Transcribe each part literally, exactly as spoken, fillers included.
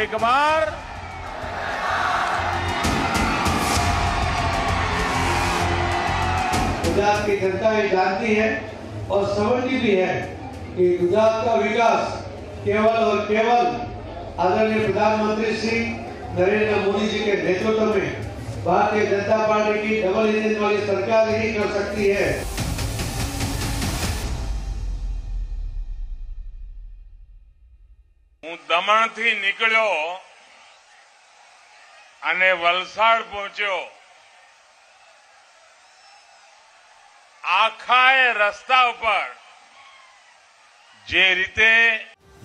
एक बार गुजरात की जनता ये जानती है और समझती भी है कि गुजरात का विकास केवल और केवल आदरणीय प्रधानमंत्री श्री नरेंद्र मोदी जी के नेतृत्व में भारतीय जनता पार्टी की डबल इंजन वाली सरकार ही कर सकती है। हूँ दमण थी निकलो अने वलसाड़ पहुंचो। आखाए रस्ता पर जे रीते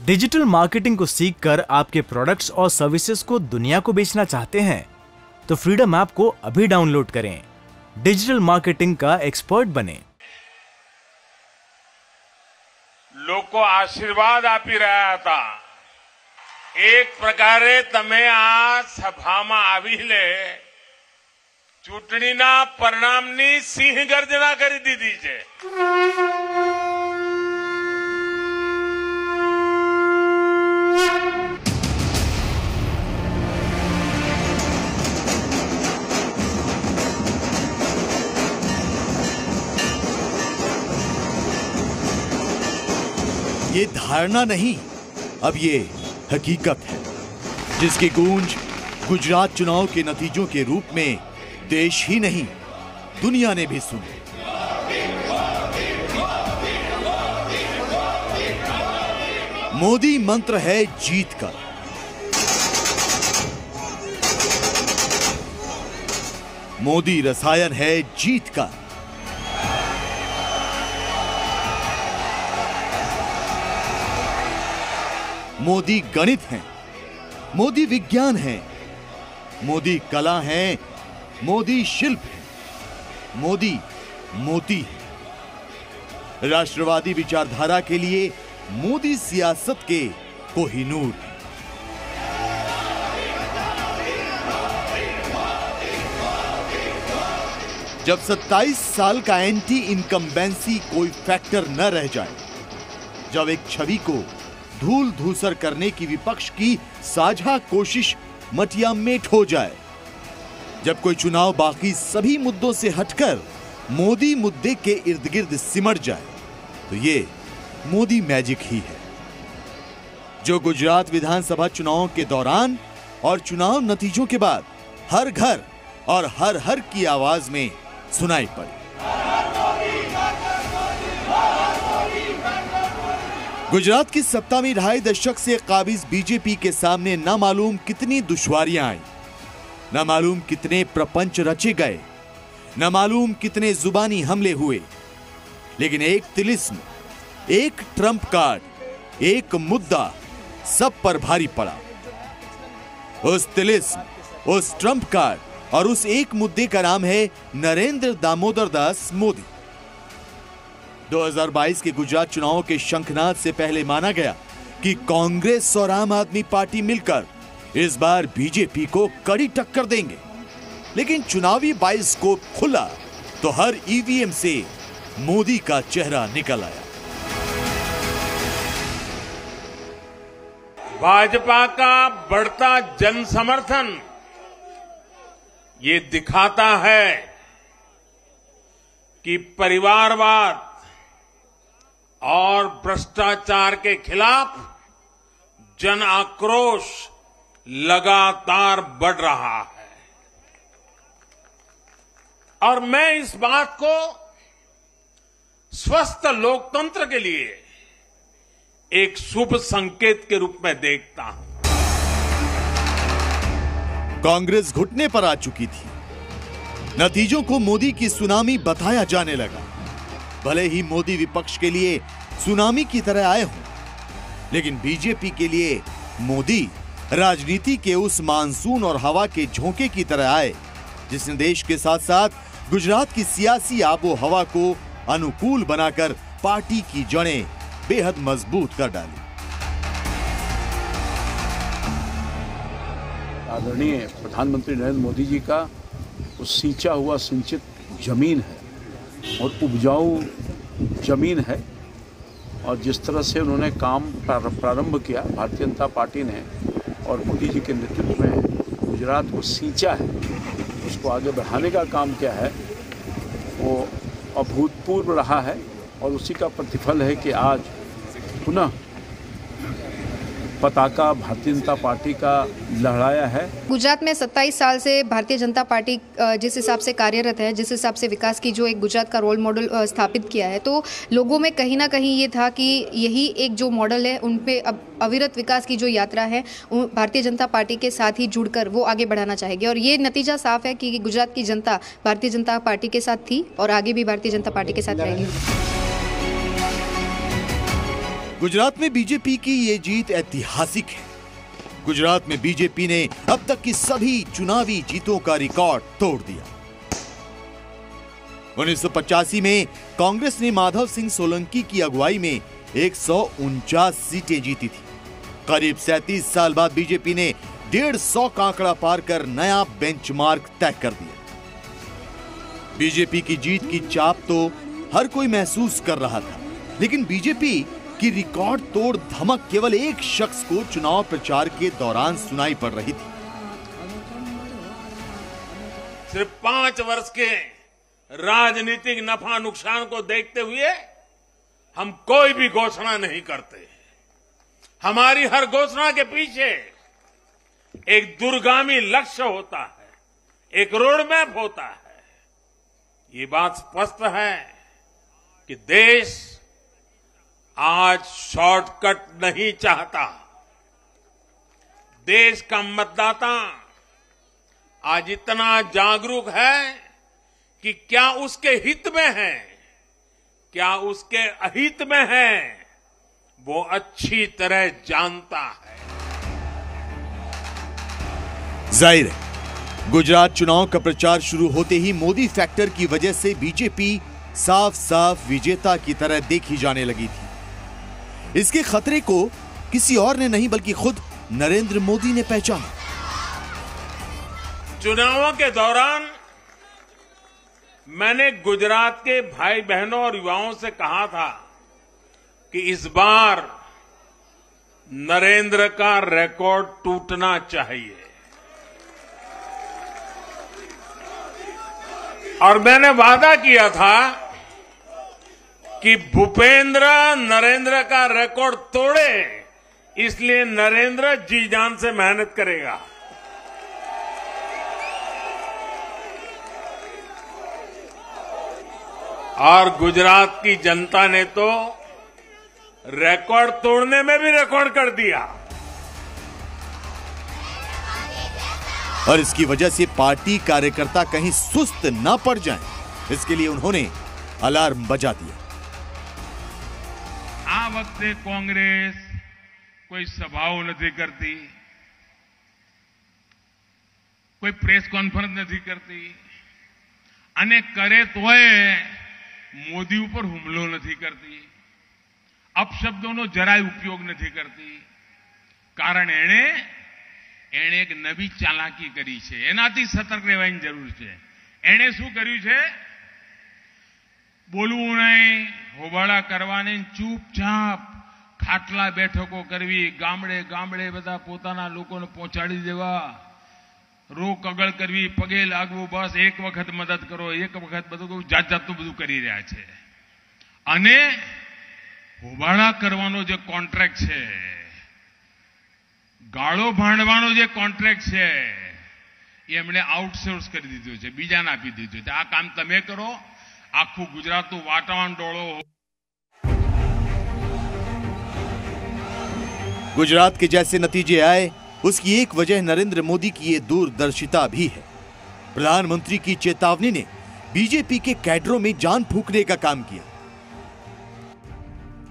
डिजिटल मार्केटिंग को सीखकर आपके प्रोडक्ट्स और सर्विसेज को दुनिया को बेचना चाहते हैं तो फ्रीडम ऐप को अभी डाउनलोड करें, डिजिटल मार्केटिंग का एक्सपर्ट बने। लोग को आशीर्वाद आप ही रहा था एक प्रकारे तमे आ सभा में आवी ले चूंटणीना परिणामनी सिंह गर्जना करी दीधी छे। ये धारणा नहीं, अब ये हकीकत है जिसकी गूंज गुजरात चुनाव के नतीजों के रूप में देश ही नहीं दुनिया ने भी सुनी। मोदी मंत्र है जीत का। मोदी रसायन है जीत का। मोदी गणित हैं, मोदी विज्ञान हैं, मोदी कला हैं, मोदी शिल्प हैं, मोदी मोती हैं। राष्ट्रवादी विचारधारा के लिए मोदी सियासत के कोहिनूर हैं। जब सत्ताईस साल का एंटी इनकम्बेंसी कोई फैक्टर न रह जाए, जब एक छवि को धूल धूसर करने की विपक्ष की साझा कोशिश मटियामेट हो जाए, जब कोई चुनाव बाकी सभी मुद्दों से हटकर मोदी मुद्दे के इर्द गिर्द सिमट जाए, तो ये मोदी मैजिक ही है जो गुजरात विधानसभा चुनाव के दौरान और चुनाव नतीजों के बाद हर घर और हर हर की आवाज में सुनाई पड़ी। गुजरात की सत्ता में ढाई दशक से काबिज बीजेपी के सामने ना मालूम कितनी दुश्वारियां आई, ना मालूम कितने प्रपंच रचे गए, ना मालूम कितने जुबानी हमले हुए, लेकिन एक तिलिस्म, एक ट्रम्प कार्ड, एक मुद्दा सब पर भारी पड़ा। उस तिलिस्म, उस ट्रम्प कार्ड और उस एक मुद्दे का नाम है नरेंद्र दामोदर दास मोदी। दो हज़ार बाईस के गुजरात चुनाव के शंखनाद से पहले माना गया कि कांग्रेस और आम आदमी पार्टी मिलकर इस बार बीजेपी को कड़ी टक्कर देंगे, लेकिन चुनावी बाइस्कोप खुला तो हर ईवीएम से मोदी का चेहरा निकल आया। भाजपा का बढ़ता जन समर्थन ये दिखाता है कि परिवारवाद और भ्रष्टाचार के खिलाफ जन आक्रोश लगातार बढ़ रहा है। और मैं इस बात को स्वस्थ लोकतंत्र के लिए एक शुभ संकेत के रूप में देखता हूं। कांग्रेस घुटने पर आ चुकी थी, नतीजों को मोदी की सुनामी बताया जाने लगा। भले ही मोदी विपक्ष के लिए सुनामी की तरह आए हों, लेकिन बीजेपी के लिए मोदी राजनीति के उस मानसून और हवा के झोंके की तरह आए जिसने देश के साथ साथ गुजरात की सियासी आबो हवा को अनुकूल बनाकर पार्टी की जड़ें बेहद मजबूत कर डाली। आदरणीय प्रधानमंत्री नरेंद्र मोदी जी का उस सींचा हुआ सिंचित जमीन है और उपजाऊ जमीन है, और जिस तरह से उन्होंने काम प्रारंभ किया भारतीय जनता पार्टी ने, और मोदी जी के नेतृत्व में गुजरात को सींचा है, उसको आगे बढ़ाने का काम क्या है वो अभूतपूर्व रहा है। और उसी का प्रतिफल है कि आज पुनः पताका भारतीय जनता पार्टी का लहराया है। गुजरात में सत्ताईस साल से भारतीय जनता पार्टी जिस हिसाब से कार्यरत है, जिस हिसाब से विकास की जो एक गुजरात का रोल मॉडल स्थापित किया है, तो लोगों में कहीं ना कहीं ये था कि यही एक जो मॉडल है उन पे अब अविरत विकास की जो यात्रा है भारतीय जनता पार्टी के साथ ही जुड़कर वो आगे बढ़ाना चाहेगी। और ये नतीजा साफ है कि गुजरात की जनता भारतीय जनता पार्टी के साथ थी और आगे भी भारतीय जनता पार्टी के साथ रहेगी। गुजरात में बीजेपी की ये जीत ऐतिहासिक है। गुजरात में बीजेपी ने अब तक की सभी चुनावी जीतों का रिकॉर्ड तोड़ दिया। उन्नीस सौ पचासी में कांग्रेस ने माधव सिंह सोलंकी की अगुवाई में एक सौ उनचास सीटें जीती थी। करीब सैंतीस साल बाद बीजेपी ने डेढ़ सौ का आंकड़ा पार कर नया बेंचमार्क तय कर दिया। बीजेपी की जीत की चाप तो हर कोई महसूस कर रहा था, लेकिन बीजेपी कि रिकॉर्ड तोड़ धमक केवल एक शख्स को चुनाव प्रचार के दौरान सुनाई पड़ रही थी। सिर्फ पांच वर्ष के राजनीतिक नफा नुकसान को देखते हुए हम कोई भी घोषणा नहीं करते। हमारी हर घोषणा के पीछे एक दूरगामी लक्ष्य होता है, एक रोड मैप होता है। ये बात स्पष्ट है कि देश आज शॉर्टकट नहीं चाहता। देश का मतदाता आज इतना जागरूक है कि क्या उसके हित में है, क्या उसके अहित में है, वो अच्छी तरह जानता है। जाहिर है, गुजरात चुनाव का प्रचार शुरू होते ही मोदी फैक्टर की वजह से बीजेपी साफ साफ विजेता की तरह देखी जाने लगी थी। इसके खतरे को किसी और ने नहीं बल्कि खुद नरेंद्र मोदी ने पहचाना। चुनावों के दौरान मैंने गुजरात के भाई बहनों और युवाओं से कहा था कि इस बार नरेंद्र का रिकॉर्ड टूटना चाहिए, और मैंने वादा किया था कि भूपेंद्र नरेंद्र का रिकॉर्ड तोड़े, इसलिए नरेंद्र जी जान से मेहनत करेगा। और गुजरात की जनता ने तो रिकॉर्ड तोड़ने में भी रिकॉर्ड कर दिया। और इसकी वजह से पार्टी कार्यकर्ता कहीं सुस्त ना पड़ जाएं, इसके लिए उन्होंने अलार्म बजा दिया। आ वखते कांग्रेस कोई सभाओ नहीं करती, कोई प्रेस कॉन्फ्रेंस नहीं करती, अने करे तोय मोदी पर हुमलो नहीं करती, अपशब्दों जराय उपयोग नहीं करती। कारण एने एने एक नवी चालाकी करी है, एनाथी सतर्क रहेवानी जरूर है। एने शू कर्यु छे? बोलवू नहीं, होबाळा करवाने, चुपचाप खाटला बैठको करवी, गामडे गामडे बधा पोताना लोकोने पहोंचाडी देवा, रोक अगळ करवी, पगे लागवू, बस एक वखत मदद करो, एक वखत बधुं जात जातनुं बधुं करी रह्या छे। अने होबाळा करवानो जे कॉन्ट्रेक्ट छे, गाळो भांडवानो जे कॉन्ट्रेक्ट छे, ए एमणे आउटसोर्स करी दीधो छे, बीजाने आपी दीधो छे। आ काम तमे करो, आखू गुजरात तो वाटावान डोळो। गुजरात के जैसे नतीजे आए उसकी एक वजह नरेंद्र मोदी की ये दूरदर्शिता भी है। प्रधानमंत्री की चेतावनी ने बीजेपी के कैडरों में जान फूंकने का काम किया।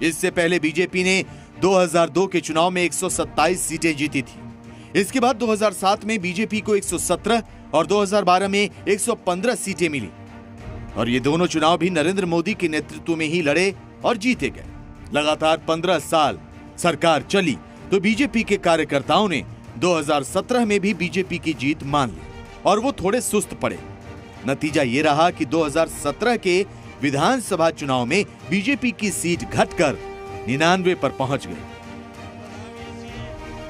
इससे पहले बीजेपी ने दो हज़ार दो के चुनाव में एक सौ सत्ताईस सीटें जीती थी। इसके बाद दो हज़ार सात में बीजेपी को एक सौ सत्रह और दो हज़ार बारह में एक सौ पंद्रह सीटें मिली, और ये दोनों चुनाव भी नरेंद्र मोदी के नेतृत्व में ही लड़े और जीते गए। लगातार पंद्रह साल सरकार चली तो बीजेपी के कार्यकर्ताओं ने दो हज़ार सत्रह में भी बीजेपी की जीत मान ली और वो थोड़े सुस्त पड़े। नतीजा ये रहा कि दो हज़ार सत्रह के विधानसभा चुनाव में बीजेपी की सीट घटकर निन्यानवे पर पहुंच गई।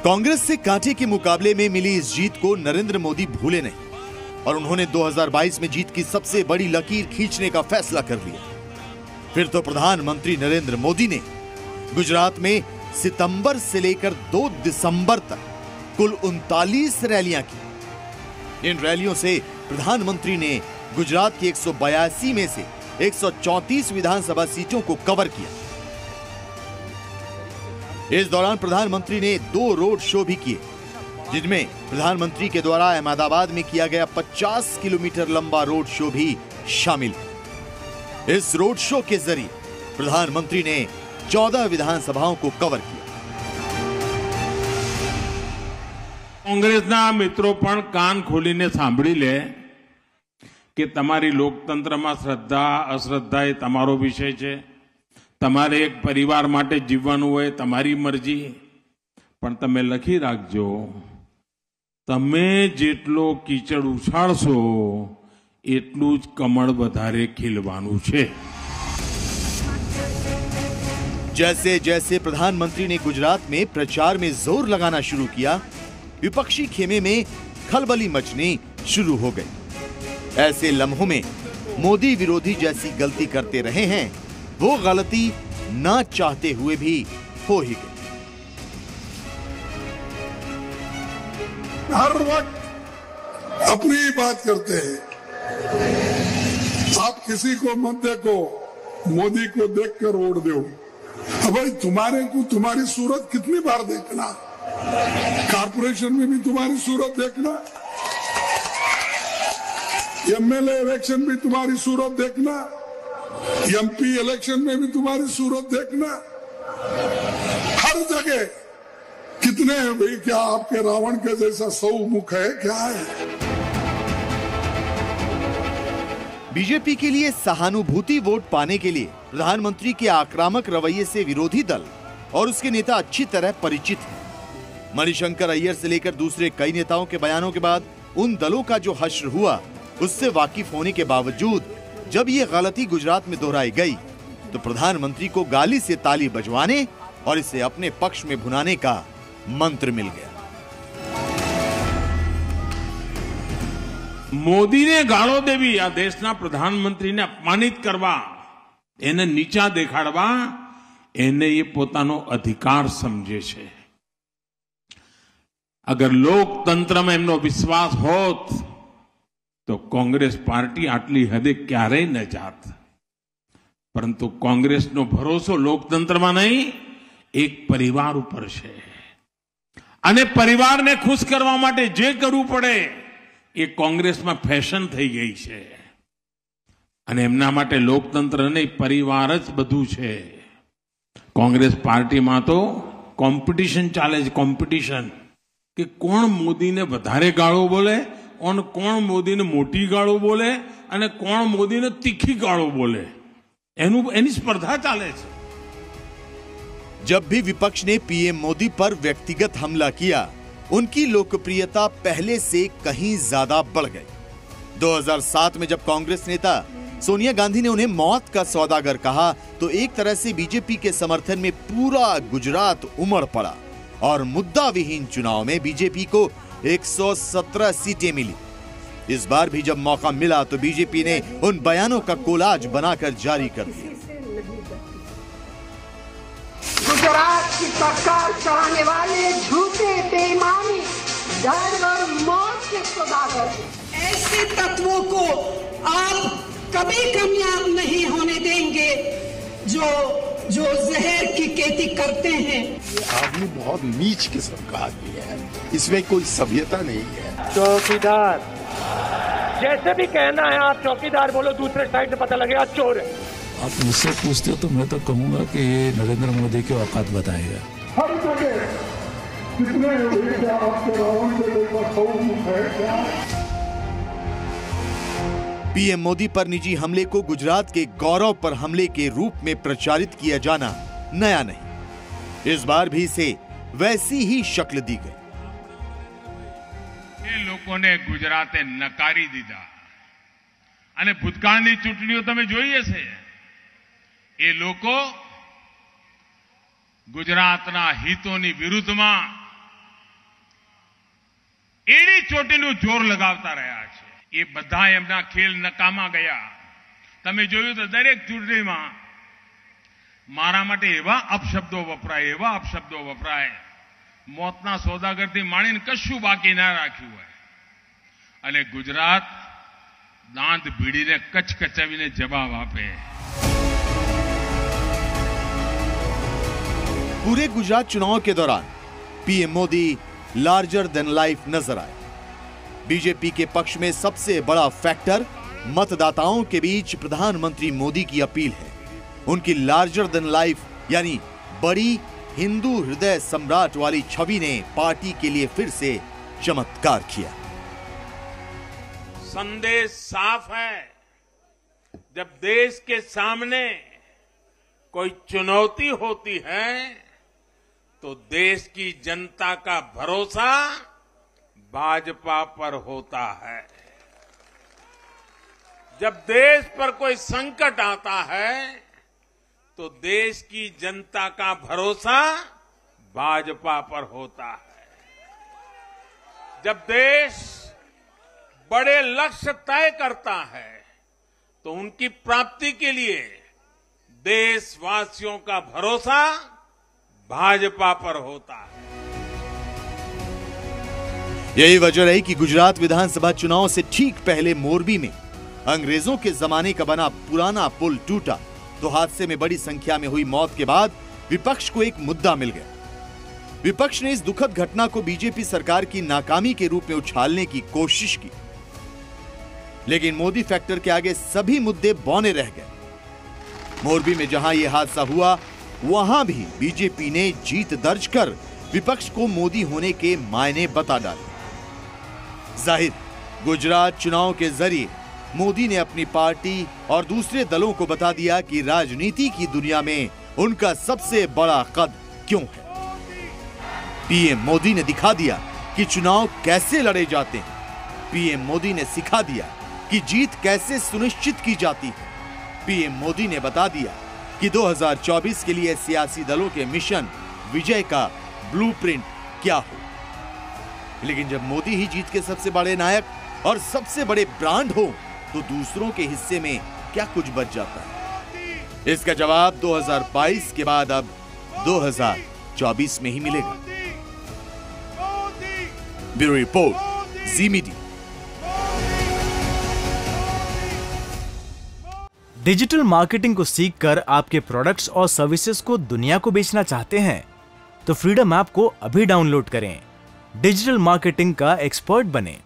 कांग्रेस से कांटे के मुकाबले में मिली इस जीत को नरेंद्र मोदी भूले नहीं और उन्होंने दो हज़ार बाईस में जीत की सबसे बड़ी लकीर खींचने का फैसला कर लिया। फिर तो प्रधानमंत्री नरेंद्र मोदी ने गुजरात में सितंबर से लेकर दो दिसंबर तक कुल उनतालीस रैलियां की। इन रैलियों से प्रधानमंत्री ने गुजरात की एक सौ बयासी में से एक सौ चौतीस विधानसभा सीटों को कवर किया। इस दौरान प्रधानमंत्री ने दो रोड शो भी किए, जिनमें प्रधानमंत्री के द्वारा अहमदाबाद में किया गया पचास किलोमीटर लंबा रोड शो भी शामिल। इस रोड शो के जरिए प्रधानमंत्री ने चौदह विधानसभाओं को कवर किया। कांग्रेसना मित्रों पण कान खोलीने सांभळी ले कि तमारी लोकतंत्र में श्रद्धा अश्रद्धा ए तमारो विषय है। तमारे एक परिवार माटे जीववानुं होय तमारी मरजी, पण तमे लखी राखजो तमे जेटलो कीचड़ उछाड़शो एटलुं ज कमळ वधारे खीलवानुं छे। जैसे जैसे प्रधानमंत्री ने गुजरात में प्रचार में जोर लगाना शुरू किया, विपक्षी खेमे में खलबली मचनी शुरू हो गई। ऐसे लम्हों में मोदी विरोधी जैसी गलती करते रहे हैं, वो गलती ना चाहते हुए भी हो ही गई। हर वक्त अपनी बात करते हैं। आप किसी को मत देखो, मोदी को देखकर वोट दो। भाई तुम्हारे को तुम्हारी सूरत कितनी बार देखना, कॉर्पोरेशन में भी तुम्हारी सूरत देखना, एमएलए इलेक्शन में तुम्हारी सूरत देखना, एमपी इलेक्शन में भी तुम्हारी सूरत देखना, हर जगह कितने हैं भाई, क्या आपके रावण के जैसा सौ मुख है क्या है। बीजेपी के लिए सहानुभूति वोट पाने के लिए प्रधानमंत्री के आक्रामक रवैये से विरोधी दल और उसके नेता अच्छी तरह परिचित हैं। मणिशंकर अय्यर से लेकर दूसरे कई नेताओं के बयानों के बाद उन दलों का जो हश्र हुआ, उससे वाकिफ होने के बावजूद जब ये गलती गुजरात में दोहराई गई तो प्रधानमंत्री को गाली से ताली बजवाने और इसे अपने पक्ष में भुनाने का मंत्र मिल गया। मोदी ने गाळो देवी आ देशना प्रधानमंत्री ने अपमानित करवा, एने नीचा देखाड़वा, एने ये पोतानो अधिकार समझे छे। अगर लोकतंत्र में एमनो विश्वास होत तो कांग्रेस पार्टी आटली हदे क्यारेय न जात, परंतु कांग्रेस नो भरोसो लोकतंत्र में नहीं, एक परिवार उपर छे अने परिवार ने खुश करवा माटे जे करवू पड़े ए कांग्रेस में फैशन थई गई छे अने एमना माटे लोकतंत्र नहीं परिवार ज बधुं छे। कांग्रेस पार्टी में तो कॉम्पिटिशन चाले छे, कॉम्पिटिशन कि कोण मोदी ने वधारे गाळो बोले और कौन मोदी ने मोटी गाळो बोले और कौन मोदी ने तीखी गाळो बोले, एनु एनी स्पर्धा चाले छे। जब भी विपक्ष ने पीएम मोदी पर व्यक्तिगत हमला किया, उनकी लोकप्रियता पहले से कहीं ज्यादा बढ़ गई। दो हज़ार सात में जब कांग्रेस नेता सोनिया गांधी ने उन्हें मौत का सौदागर कहा तो एक तरह से बीजेपी के समर्थन में पूरा गुजरात उमड़ पड़ा और मुद्दा विहीन चुनाव में बीजेपी को एक सौ सत्रह सीटें मिली। इस बार भी जब मौका मिला तो बीजेपी ने उन बयानों का कोलाज बनाकर जारी कर दिया। गुजरात की सरकार चलाने वाले झूठे बेईमानी धर्म और मौत के सौदागर, ऐसे तत्वों को आप कभी कामयाब नहीं होने देंगे जो जो जहर की खेती करते हैं। ये आदमी बहुत नीच किस्म का आदमी है, इसमें कोई सभ्यता नहीं है। चौकीदार जैसे भी कहना है आप चौकीदार बोलो, दूसरे साइड से पता लगेगा चोर है। आप मुझसे पूछते हो तो मैं तो कहूँगा कि ये नरेंद्र मोदी की औकात बताएगा। हर जगह कितने आपके पीएम मोदी पर निजी हमले को गुजरात के गौरव पर हमले के रूप में प्रचारित किया जाना नया नहीं। इस बार भी इसे वैसी ही शक्ल दी गई। ये लोगों ने गुजराते नकारी दीधा अने भूतकाळनी चूंटणीओ तमे जोई हशे। ये लोको गुजरातना हितोनी विरुद्धमां એની ચોટીનું જોર લગાવતા રહ્યા છે। એ બધા એમના ખેલ નકામા ગયા। તમે જોયું તો દરેક ચૂંટણીમાં મારા માટે એવા અપશબ્દો વપરાય એવા અપશબ્દો વપરાય મોતના સોદાગરથી માણીને કશું બાકી ના રાખ્યું હોય। અને ગુજરાત દાંત ભીડીને કચકચાવીને જવાબ આપે। पूरे गुजरात चुनाव के दौरान PM Modi larger than life नजर आए। बीजेपी के पक्ष में सबसे बड़ा फैक्टर मतदाताओं के बीच प्रधानमंत्री मोदी की अपील है। उनकी लार्जर देन लाइफ यानी बड़ी हिंदू हृदय सम्राट वाली छवि ने पार्टी के लिए फिर से चमत्कार किया। संदेश साफ है, जब देश के सामने कोई चुनौती होती है तो देश की जनता का भरोसा भाजपा पर होता है। जब देश पर कोई संकट आता है तो देश की जनता का भरोसा भाजपा पर होता है। जब देश बड़े लक्ष्य तय करता है तो उनकी प्राप्ति के लिए देशवासियों का भरोसा भाजपा पर होता है। यही वजह रही कि गुजरात विधानसभा चुनाव से ठीक पहले मोरबी में अंग्रेजों के जमाने का बना पुराना पुल टूटा तो हादसे में बड़ी संख्या में हुई मौत के बाद विपक्ष को एक मुद्दा मिल गया। विपक्ष ने इस दुखद घटना को बीजेपी सरकार की नाकामी के रूप में उछालने की कोशिश की, लेकिन मोदी फैक्टर के आगे सभी मुद्दे बौने रह गए। मोरबी में जहां यह हादसा हुआ वहां भी बीजेपी ने जीत दर्ज कर विपक्ष को मोदी होने के मायने बता डाले। जाहिर गुजरात चुनाव के जरिए मोदी ने अपनी पार्टी और दूसरे दलों को बता दिया कि राजनीति की दुनिया में उनका सबसे बड़ा कद क्यों है। पीएम मोदी ने दिखा दिया कि चुनाव कैसे लड़े जाते हैं। पीएम मोदी ने सिखा दिया कि जीत कैसे सुनिश्चित की जाती है। पीएम मोदी ने बता दिया कि दो हज़ार चौबीस के लिए सियासी दलों के मिशन विजय का ब्लूप्रिंट क्या हो। लेकिन जब मोदी ही जीत के सबसे बड़े नायक और सबसे बड़े ब्रांड हो तो दूसरों के हिस्से में क्या कुछ बच जाता है। इसका जवाब दो हज़ार बाईस के बाद अब दो हज़ार चौबीस में ही मिलेगा। Bureau report, Zee media. Digital marketing को सीखकर आपके प्रोडक्ट्स और सर्विसेज को दुनिया को बेचना चाहते हैं तो फ्रीडम ऐप को अभी डाउनलोड करें। डिजिटल मार्केटिंग का एक्सपर्ट बने।